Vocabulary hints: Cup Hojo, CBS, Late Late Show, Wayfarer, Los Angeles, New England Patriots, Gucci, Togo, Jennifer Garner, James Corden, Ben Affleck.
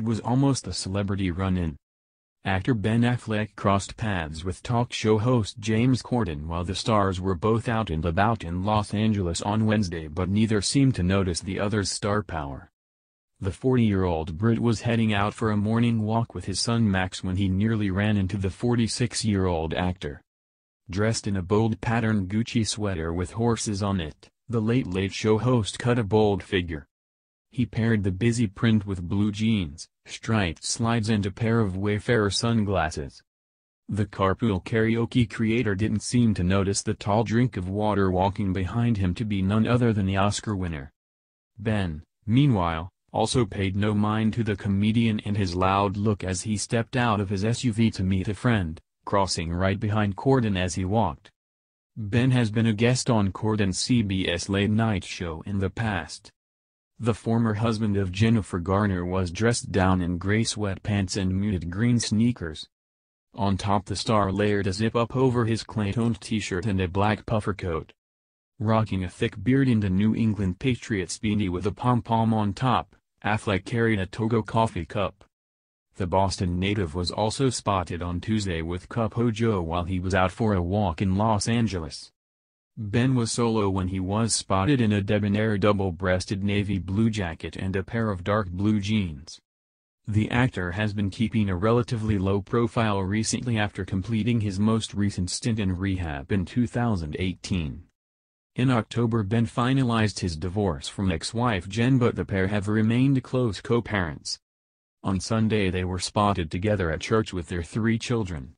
It was almost a celebrity run-in. Actor Ben Affleck crossed paths with talk show host James Corden while the stars were both out and about in Los Angeles on Wednesday, but neither seemed to notice the other's star power. The 40-year-old Brit was heading out for a morning walk with his son Max when he nearly ran into the 46-year-old actor. Dressed in a bold patterned Gucci sweater with horses on it, the Late Late Show host cut a bold figure. He paired the busy print with blue jeans, striped slides and a pair of Wayfarer sunglasses. The carpool karaoke creator didn't seem to notice the tall drink of water walking behind him to be none other than the Oscar winner. Ben, meanwhile, also paid no mind to the comedian and his loud look as he stepped out of his SUV to meet a friend, crossing right behind Corden as he walked. Ben has been a guest on Corden's CBS Late Night Show in the past. The former husband of Jennifer Garner was dressed down in gray sweatpants and muted green sneakers. On top, the star layered a zip-up over his clay-toned t-shirt and a black puffer coat. Rocking a thick beard and a New England Patriots beanie with a pom-pom on top, Affleck carried a Togo coffee cup. The Boston native was also spotted on Tuesday with Cup Hojo while he was out for a walk in Los Angeles. Ben was solo when he was spotted in a debonair double-breasted navy blue jacket and a pair of dark blue jeans. The actor has been keeping a relatively low profile recently after completing his most recent stint in rehab in 2018. In October, Ben finalized his divorce from ex-wife Jen, but the pair have remained close co-parents. On Sunday they were spotted together at church with their three children.